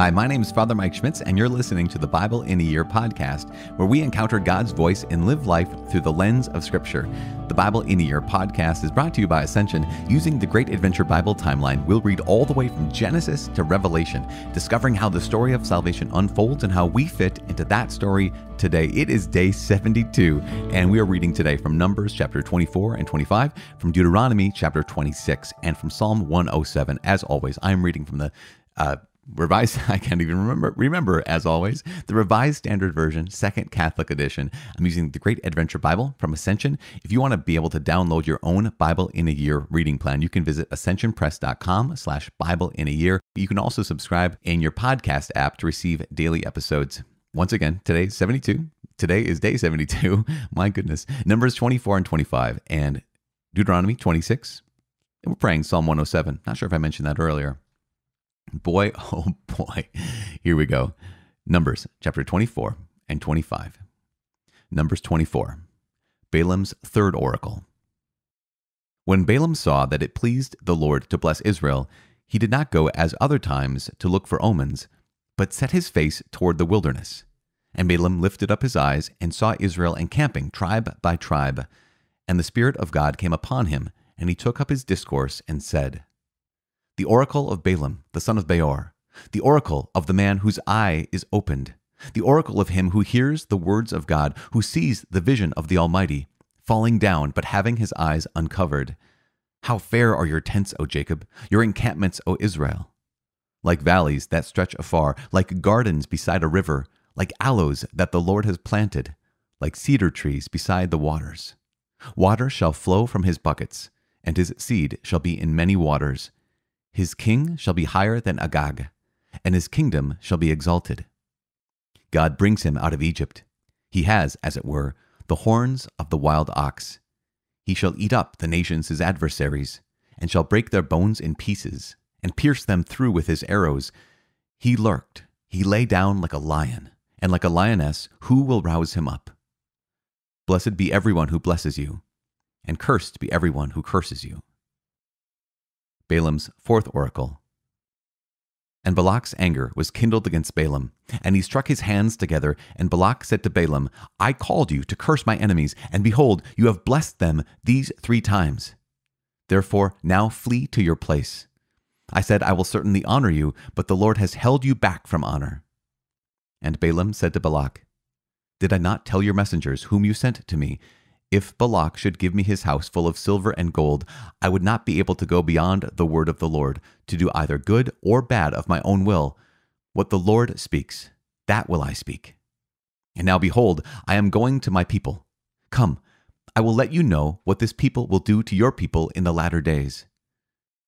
Hi, my name is Father Mike Schmitz, and you're listening to the Bible in a Year podcast, where we encounter God's voice and live life through the lens of Scripture. The Bible in a Year podcast is brought to you by Ascension. Using the Great Adventure Bible timeline, we'll read all the way from Genesis to Revelation, discovering how the story of salvation unfolds and how we fit into that story today. It is day 72, and we are reading today from Numbers chapter 24 and 25, from Deuteronomy chapter 26, and from Psalm 107. As always, I'm reading from the the Revised Standard Version, Second Catholic Edition. I'm using the Great Adventure Bible from Ascension. If you want to be able to download your own Bible in a Year reading plan, you can visit ascensionpress.com/Bible in a Year. You can also subscribe in your podcast app to receive daily episodes. Once again, today's 72. Today is day 72. My goodness. Numbers 24 and 25 and Deuteronomy 26. And we're praying Psalm 107. Not sure if I mentioned that earlier. Boy, oh boy, here we go. Numbers chapter 24 and 25. Numbers 24, Balaam's third oracle. When Balaam saw that it pleased the Lord to bless Israel, he did not go as other times to look for omens, but set his face toward the wilderness. And Balaam lifted up his eyes and saw Israel encamping tribe by tribe. And the Spirit of God came upon him, and he took up his discourse and said, "The oracle of Balaam, the son of Beor, the oracle of the man whose eye is opened, the oracle of him who hears the words of God, who sees the vision of the Almighty, falling down but having his eyes uncovered. How fair are your tents, O Jacob, your encampments, O Israel! Like valleys that stretch afar, like gardens beside a river, like aloes that the Lord has planted, like cedar trees beside the waters. Water shall flow from his buckets, and his seed shall be in many waters. His king shall be higher than Agag, and his kingdom shall be exalted. God brings him out of Egypt. He has, as it were, the horns of the wild ox. He shall eat up the nations his adversaries, and shall break their bones in pieces, and pierce them through with his arrows. He lurked, he lay down like a lion, and like a lioness, who will rouse him up? Blessed be everyone who blesses you, and cursed be everyone who curses you." Balaam's fourth oracle. And Balak's anger was kindled against Balaam, and he struck his hands together, and Balak said to Balaam, "I called you to curse my enemies, and behold, you have blessed them these 3 times. Therefore now flee to your place. I said, I will certainly honor you, but the Lord has held you back from honor." And Balaam said to Balak, "Did I not tell your messengers whom you sent to me? If Balak should give me his house full of silver and gold, I would not be able to go beyond the word of the Lord, to do either good or bad of my own will. What the Lord speaks, that will I speak. And now behold, I am going to my people. Come, I will let you know what this people will do to your people in the latter days."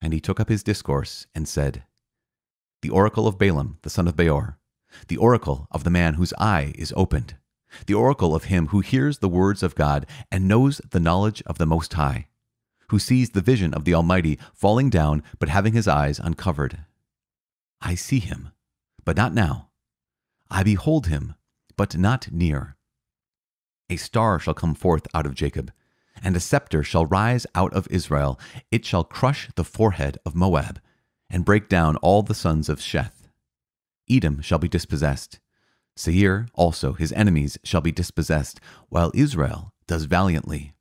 And he took up his discourse and said, "The oracle of Balaam, the son of Beor, the oracle of the man whose eye is opened, the oracle of him who hears the words of God and knows the knowledge of the Most High, who sees the vision of the Almighty falling down but having his eyes uncovered. I see him, but not now. I behold him, but not near. A star shall come forth out of Jacob, and a scepter shall rise out of Israel. It shall crush the forehead of Moab and break down all the sons of Sheth. Edom shall be dispossessed. Seir also, his enemies, shall be dispossessed, while Israel does valiantly.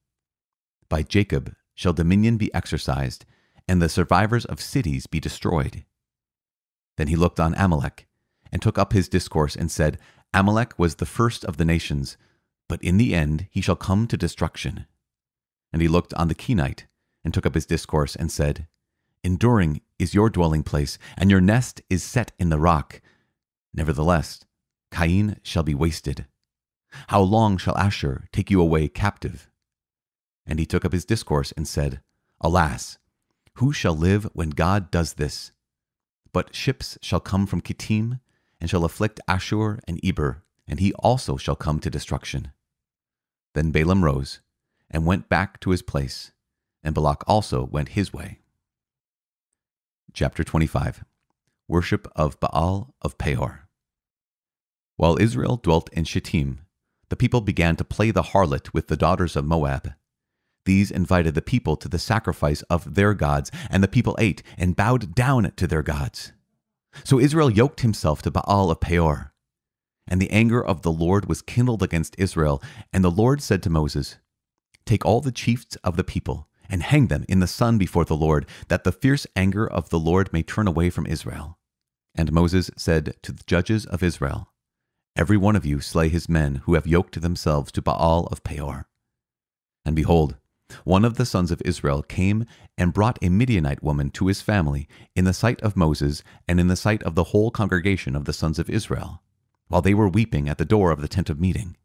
By Jacob shall dominion be exercised, and the survivors of cities be destroyed." Then he looked on Amalek, and took up his discourse, and said, "Amalek was the first of the nations, but in the end he shall come to destruction." And he looked on the Kenite, and took up his discourse, and said, "Enduring is your dwelling place, and your nest is set in the rock. Nevertheless, Cain shall be wasted. How long shall Ashur take you away captive?" And he took up his discourse and said, "Alas, who shall live when God does this? But ships shall come from Kittim, and shall afflict Ashur and Eber, and he also shall come to destruction." Then Balaam rose, and went back to his place, and Balak also went his way. Chapter 25. Worship of Baal of Peor. While Israel dwelt in Shittim, the people began to play the harlot with the daughters of Moab. These invited the people to the sacrifice of their gods, and the people ate and bowed down to their gods. So Israel yoked himself to Baal of Peor, and the anger of the Lord was kindled against Israel. And the Lord said to Moses, "Take all the chiefs of the people and hang them in the sun before the Lord, that the fierce anger of the Lord may turn away from Israel." And Moses said to the judges of Israel, "Every one of you slay his men who have yoked themselves to Baal of Peor." And behold, one of the sons of Israel came and brought a Midianite woman to his family in the sight of Moses and in the sight of the whole congregation of the sons of Israel, while they were weeping at the door of the tent of meeting.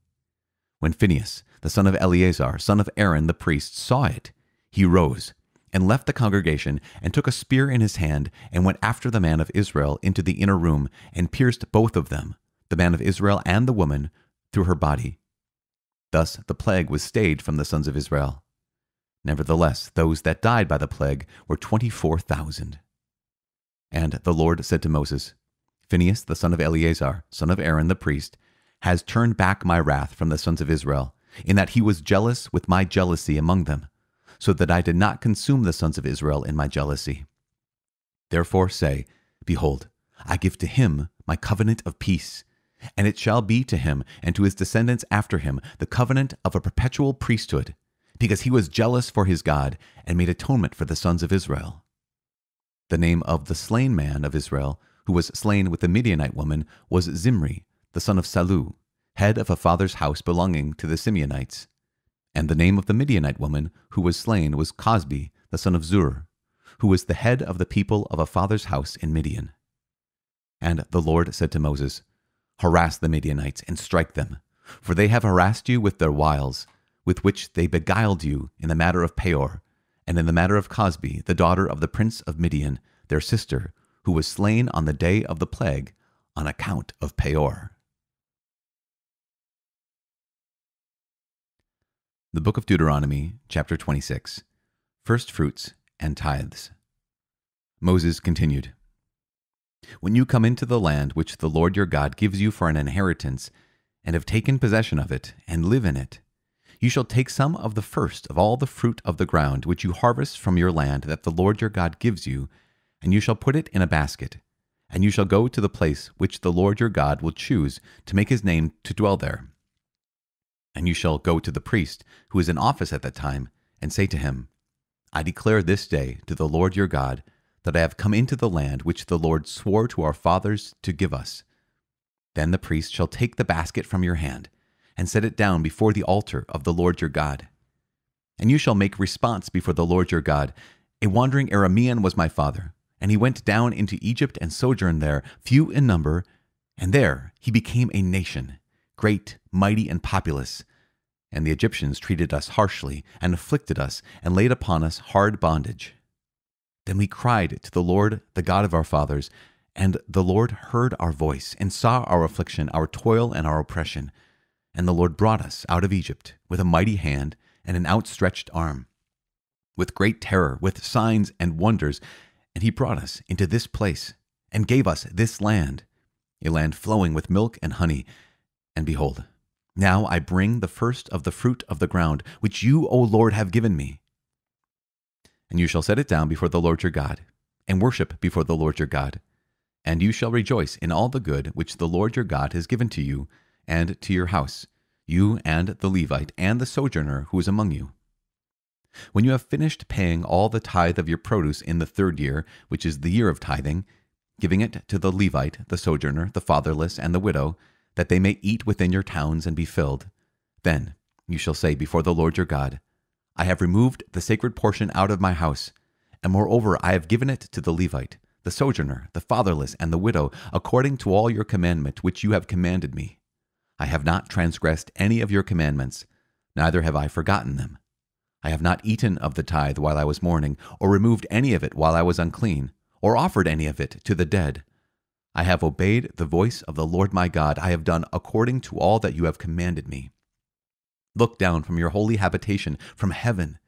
When Phinehas, the son of Eleazar, son of Aaron the priest, saw it, he rose and left the congregation and took a spear in his hand and went after the man of Israel into the inner room and pierced both of them, the man of Israel and the woman, through her body. Thus the plague was stayed from the sons of Israel. Nevertheless, those that died by the plague were 24,000. And the Lord said to Moses, "Phinehas, the son of Eleazar, son of Aaron the priest, has turned back my wrath from the sons of Israel, in that he was jealous with my jealousy among them, so that I did not consume the sons of Israel in my jealousy. Therefore say, Behold, I give to him my covenant of peace, and it shall be to him and to his descendants after him the covenant of a perpetual priesthood, because he was jealous for his God and made atonement for the sons of Israel." The name of the slain man of Israel, who was slain with the Midianite woman, was Zimri, the son of Salu, head of a father's house belonging to the Simeonites. And the name of the Midianite woman who was slain was Cozbi, the son of Zur, who was the head of the people of a father's house in Midian. And the Lord said to Moses, "Harass the Midianites and strike them, for they have harassed you with their wiles, with which they beguiled you in the matter of Peor, and in the matter of Cozbi, the daughter of the prince of Midian, their sister, who was slain on the day of the plague on account of Peor." The Book of Deuteronomy, Chapter 26, First Fruits and Tithes. Moses continued, "When you come into the land which the Lord your God gives you for an inheritance, and have taken possession of it, and live in it, you shall take some of the first of all the fruit of the ground which you harvest from your land that the Lord your God gives you, and you shall put it in a basket, and you shall go to the place which the Lord your God will choose to make his name to dwell there. And you shall go to the priest who is in office at that time, and say to him, I declare this day to the Lord your God that I have come into the land which the Lord swore to our fathers to give us. Then the priest shall take the basket from your hand, and set it down before the altar of the Lord your God. And you shall make response before the Lord your God, A wandering Aramean was my father, and he went down into Egypt and sojourned there, few in number, and there he became a nation, great, mighty, and populous. And the Egyptians treated us harshly, and afflicted us, and laid upon us hard bondage. Then we cried to the Lord, the God of our fathers, and the Lord heard our voice, and saw our affliction, our toil, and our oppression. And the Lord brought us out of Egypt with a mighty hand and an outstretched arm, with great terror, with signs and wonders. And he brought us into this place and gave us this land, a land flowing with milk and honey. And behold, now I bring the first of the fruit of the ground, which you, O Lord, have given me. And you shall set it down before the Lord your God, and worship before the Lord your God. And you shall rejoice in all the good which the Lord your God has given to you, and to your house, you and the Levite and the sojourner who is among you. When you have finished paying all the tithe of your produce in the third year, which is the year of tithing, giving it to the Levite, the sojourner, the fatherless, and the widow, that they may eat within your towns and be filled, then you shall say before the Lord your God, I have removed the sacred portion out of my house, and moreover I have given it to the Levite, the sojourner, the fatherless, and the widow, according to all your commandment which you have commanded me. I have not transgressed any of your commandments, neither have I forgotten them. I have not eaten of the tithe while I was mourning, or removed any of it while I was unclean, or offered any of it to the dead. I have obeyed the voice of the Lord my God. I have done according to all that you have commanded me. Look down from your holy habitation, from heaven,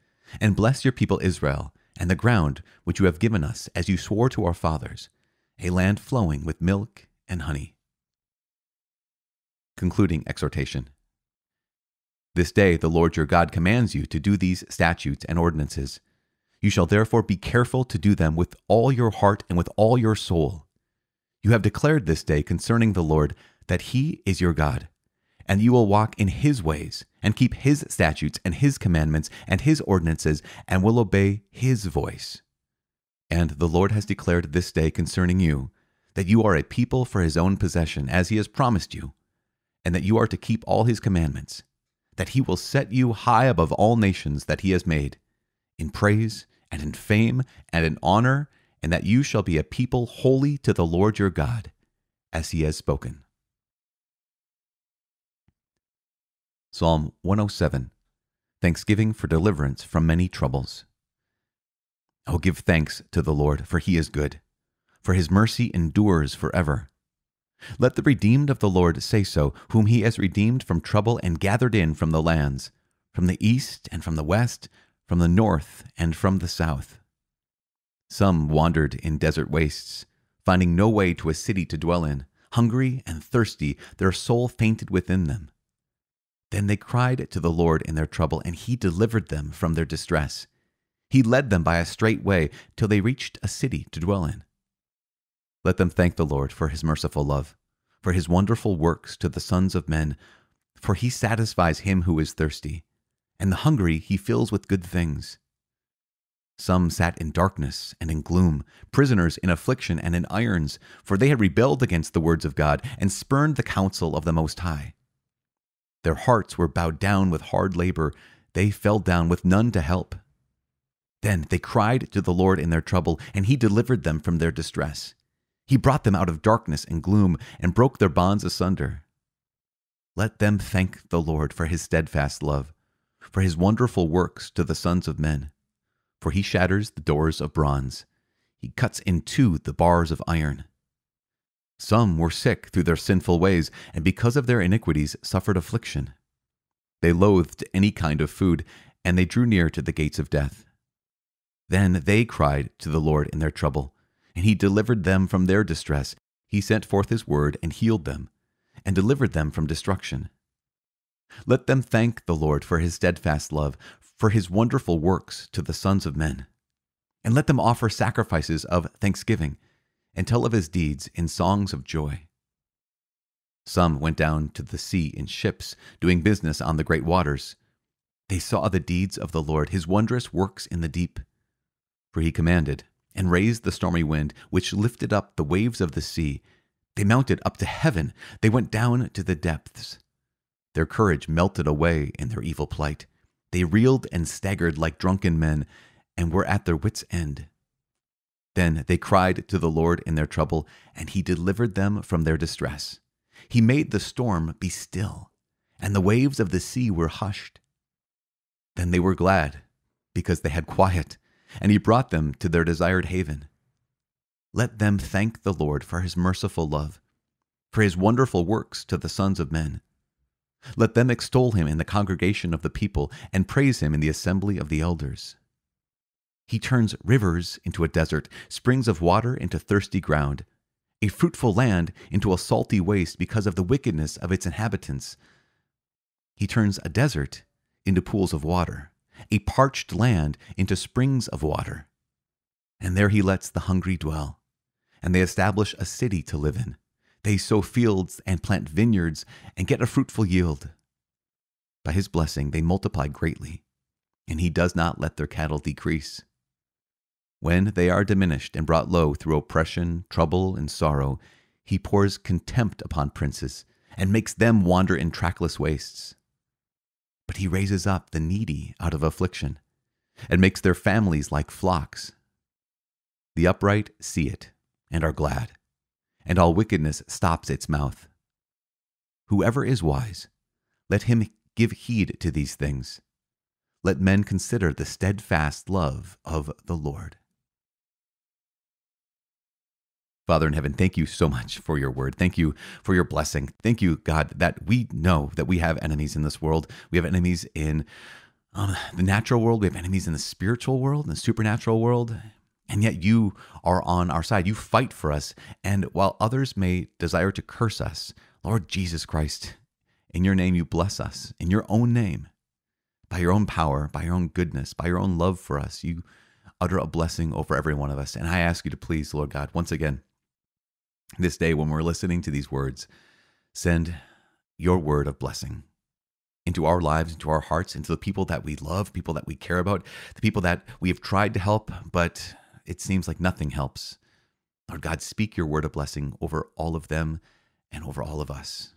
and bless your people Israel, and the ground which you have given us, as you swore to our fathers, a land flowing with milk and honey. Concluding exhortation. This day the Lord your God commands you to do these statutes and ordinances. You shall therefore be careful to do them with all your heart and with all your soul. You have declared this day concerning the Lord that he is your God, and you will walk in his ways and keep his statutes and his commandments and his ordinances and will obey his voice. And the Lord has declared this day concerning you that you are a people for his own possession, as he has promised you, and that you are to keep all his commandments, that he will set you high above all nations that he has made, in praise and in fame and in honor, and that you shall be a people holy to the Lord your God, as he has spoken. Psalm 107, Thanksgiving for deliverance from many troubles. O give thanks to the Lord, for he is good, for his mercy endures forever. Let the redeemed of the Lord say so, whom he has redeemed from trouble and gathered in from the lands, from the east and from the west, from the north and from the south. Some wandered in desert wastes, finding no way to a city to dwell in. Hungry and thirsty, their soul fainted within them. Then they cried to the Lord in their trouble, and he delivered them from their distress. He led them by a straight way till they reached a city to dwell in. Let them thank the Lord for his merciful love, for his wonderful works to the sons of men, for he satisfies him who is thirsty, and the hungry he fills with good things. Some sat in darkness and in gloom, prisoners in affliction and in irons, for they had rebelled against the words of God and spurned the counsel of the Most High. Their hearts were bowed down with hard labor, they fell down with none to help. Then they cried to the Lord in their trouble, and he delivered them from their distress. He brought them out of darkness and gloom and broke their bonds asunder. Let them thank the Lord for his steadfast love, for his wonderful works to the sons of men. For he shatters the doors of bronze. He cuts in two the bars of iron. Some were sick through their sinful ways, and because of their iniquities suffered affliction. They loathed any kind of food, and they drew near to the gates of death. Then they cried to the Lord in their trouble, and he delivered them from their distress. He sent forth his word and healed them, and delivered them from destruction. Let them thank the Lord for his steadfast love, for his wonderful works to the sons of men. And let them offer sacrifices of thanksgiving, and tell of his deeds in songs of joy. Some went down to the sea in ships, doing business on the great waters. They saw the deeds of the Lord, his wondrous works in the deep. For he commanded, and raised the stormy wind, which lifted up the waves of the sea. They mounted up to heaven. They went down to the depths. Their courage melted away in their evil plight. They reeled and staggered like drunken men, and were at their wits' end. Then they cried to the Lord in their trouble, and he delivered them from their distress. He made the storm be still, and the waves of the sea were hushed. Then they were glad, because they had quiet, and he brought them to their desired haven. Let them thank the Lord for his merciful love, for his wonderful works to the sons of men. Let them extol him in the congregation of the people, and praise him in the assembly of the elders. He turns rivers into a desert, springs of water into thirsty ground, a fruitful land into a salty waste because of the wickedness of its inhabitants. He turns a desert into pools of water, a parched land into springs of water. And there he lets the hungry dwell, and they establish a city to live in. They sow fields and plant vineyards and get a fruitful yield. By his blessing they multiply greatly, and he does not let their cattle decrease. When they are diminished and brought low through oppression, trouble, and sorrow, he pours contempt upon princes and makes them wander in trackless wastes. But he raises up the needy out of affliction and makes their families like flocks. The upright see it and are glad, and all wickedness stops its mouth. Whoever is wise, let him give heed to these things. Let men consider the steadfast love of the Lord. Father in heaven, thank you so much for your word. Thank you for your blessing. Thank you, God, that we know that we have enemies in this world. We have enemies in the natural world. We have enemies in the spiritual world, in the supernatural world. And yet you are on our side. You fight for us. And while others may desire to curse us, Lord Jesus Christ, in your name you bless us. In your own name, by your own power, by your own goodness, by your own love for us, you utter a blessing over every one of us. And I ask you to please, Lord God, once again, this day when we're listening to these words, send your word of blessing into our lives, into our hearts, into the people that we love, people that we care about, the people that we have tried to help, but it seems like nothing helps. Lord God, speak your word of blessing over all of them and over all of us.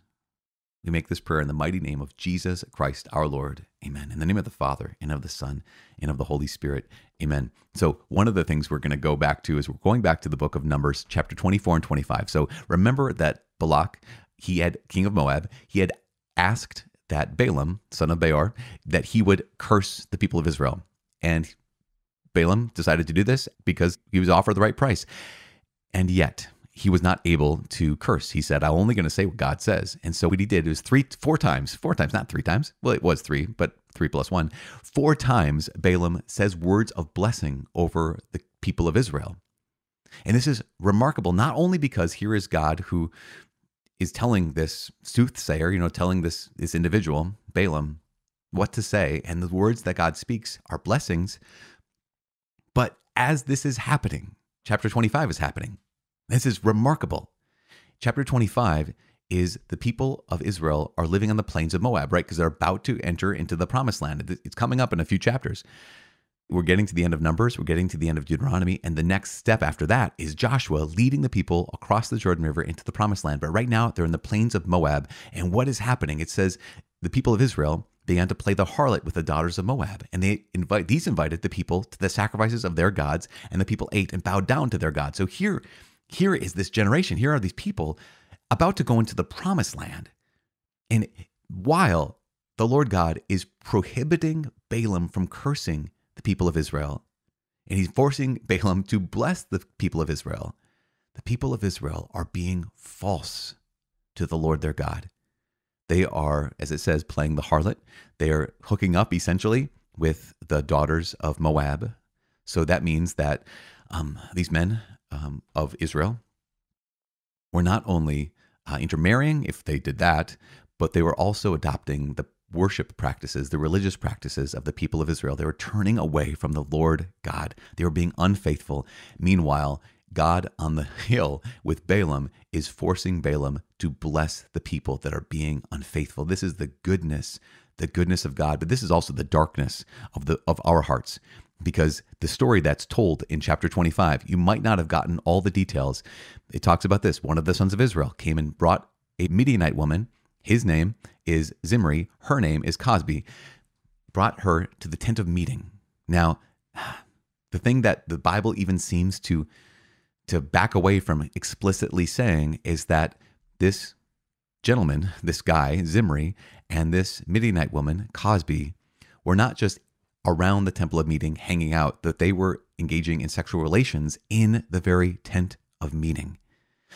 We make this prayer in the mighty name of Jesus Christ, our Lord. Amen. In the name of the Father, and of the Son, and of the Holy Spirit. Amen. So one of the things we're going to go back to is we're going back to the book of Numbers, chapter 24 and 25. So remember that Balak, he had, king of Moab, he had asked that Balaam, son of Beor, that he would curse the people of Israel. And Balaam decided to do this because he was offered the right price. And yet he was not able to curse. He said, I'm only going to say what God says. And so what he did was four times Balaam says words of blessing over the people of Israel. And this is remarkable, not only because here is God who is telling this soothsayer, you know, telling this individual, Balaam, what to say. And the words that God speaks are blessings. But as this is happening, chapter 25 is happening. This is remarkable. Chapter 25 is the people of Israel are living on the plains of Moab, right? Because they're about to enter into the promised land. It's coming up in a few chapters. We're getting to the end of Numbers. We're getting to the end of Deuteronomy. And the next step after that is Joshua leading the people across the Jordan River into the promised land. But right now they're in the plains of Moab. And what is happening? It says the people of Israel began to play the harlot with the daughters of Moab. And these invited the people to the sacrifices of their gods. And the people ate and bowed down to their gods. So here is this generation. Here are these people about to go into the promised land. And while the Lord God is prohibiting Balaam from cursing the people of Israel, and he's forcing Balaam to bless the people of Israel are being false to the Lord their God. They are, as it says, playing the harlot. They are hooking up, essentially, with the daughters of Moab. So that means that these men of Israel were not only intermarrying, if they did that, but they were also adopting the worship practices, the religious practices of the people of Israel. They were turning away from the Lord God. They were being unfaithful. Meanwhile, God on the hill with Balaam is forcing Balaam to bless the people that are being unfaithful. This is the goodness of God, but this is also the darkness of our hearts. Because the story that's told in chapter 25, you might not have gotten all the details. It talks about this. One of the sons of Israel came and brought a Midianite woman. His name is Zimri. Her name is Cozbi. Brought her to the tent of meeting. Now, the thing that the Bible even seems to back away from explicitly saying is that this gentleman, this guy, Zimri, and this Midianite woman, Cozbi, were not just around the temple of meeting, hanging out, that they were engaging in sexual relations in the very tent of meeting.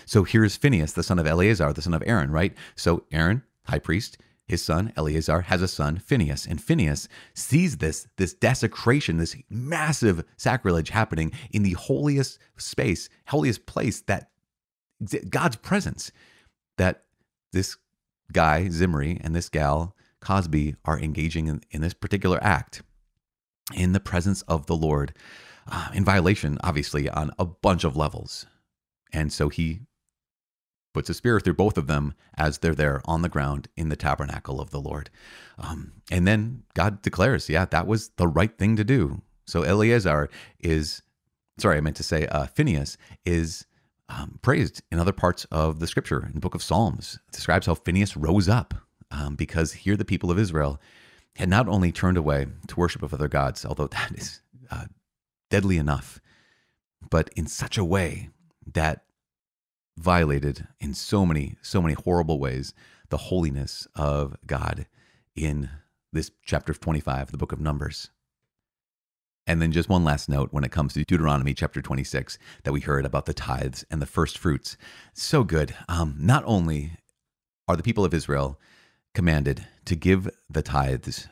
So here's Phinehas, the son of Eleazar, the son of Aaron, right? So Aaron, high priest, his son Eleazar has a son, Phinehas, and Phinehas sees this desecration, this massive sacrilege happening in the holiest space, holiest place, that God's presence, that this guy, Zimri, and this gal, Cozbi, are engaging in this particular act in the presence of the Lord, in violation, obviously, on a bunch of levels. And so he puts a spear through both of them as they're there on the ground in the tabernacle of the Lord. And then God declares, yeah, that was the right thing to do. So Phinehas is praised in other parts of the scripture. In the book of Psalms, it describes how Phinehas rose up because here the people of Israel had not only turned away to worship of other gods, although that is deadly enough, but in such a way that violated in so many horrible ways the holiness of God in this chapter 25, the book of Numbers. And then just one last note when it comes to Deuteronomy chapter 26 that we heard about the tithes and the first fruits. So good. Not only are the people of Israel commanded to give the tithes,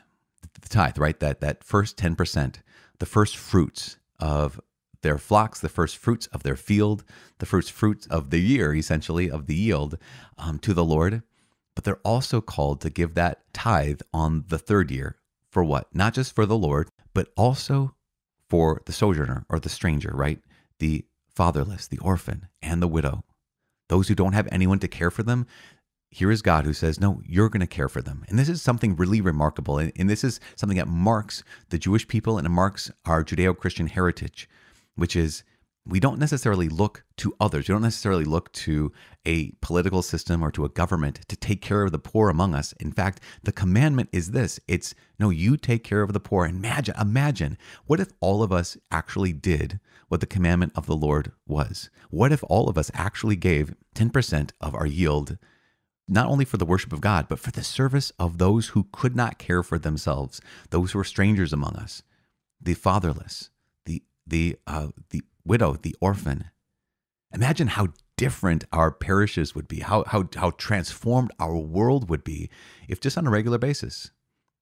the tithe, right? That first 10%, the first fruits of their flocks, the first fruits of their field, the first fruits of the year, essentially, of the yield to the Lord. But they're also called to give that tithe on the third year for what? Not just for the Lord, but also for the sojourner or the stranger, right? The fatherless, the orphan, and the widow. those who don't have anyone to care for them, here is God who says, no, you're going to care for them. And this is something really remarkable. And this is something that marks the Jewish people and it marks our Judeo-Christian heritage, which is we don't necessarily look to others. We don't necessarily look to a political system or to a government to take care of the poor among us. In fact, the commandment is this. It's, no, you take care of the poor. Imagine what if all of us actually did what the commandment of the Lord was? What if all of us actually gave 10% of our yield, not only for the worship of God, but for the service of those who could not care for themselves, those who are strangers among us, the fatherless, the widow, the orphan. Imagine how different our parishes would be, how transformed our world would be if just on a regular basis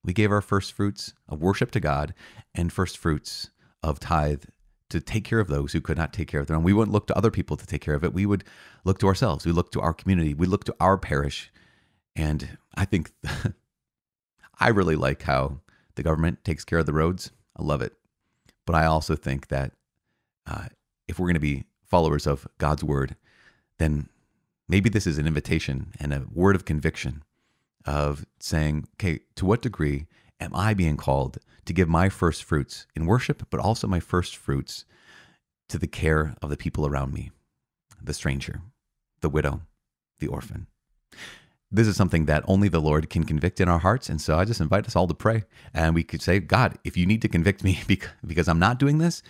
we gave our first fruits of worship to God and first fruits of tithe to take care of those who could not take care of their own. We wouldn't look to other people to take care of it. We would look to ourselves. We look to our community. We look to our parish. And I think I really like how the government takes care of the roads. I love it. But I also think that if we're going to be followers of God's word, then maybe this is an invitation and a word of conviction of saying, okay, to what degree am I being called to give my first fruits in worship, but also my first fruits to the care of the people around me, the stranger, the widow, the orphan? This is something that only the Lord can convict in our hearts. And so I just invite us all to pray. And we could say, God, if you need to convict me because I'm not doing this,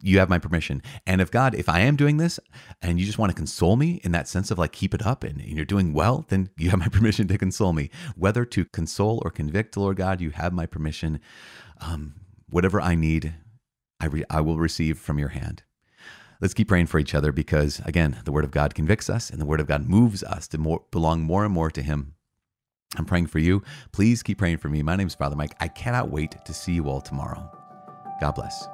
you have my permission. And if God, if I am doing this and you just want to console me in that sense of like, keep it up and you're doing well, then you have my permission to console me. Whether to console or convict, Lord God, you have my permission. Whatever I need, I will receive from your hand. Let's keep praying for each other because, again, the Word of God convicts us and the Word of God moves us to belong more and more to Him. I'm praying for you. Please keep praying for me. My name is Father Mike. I cannot wait to see you all tomorrow. God bless.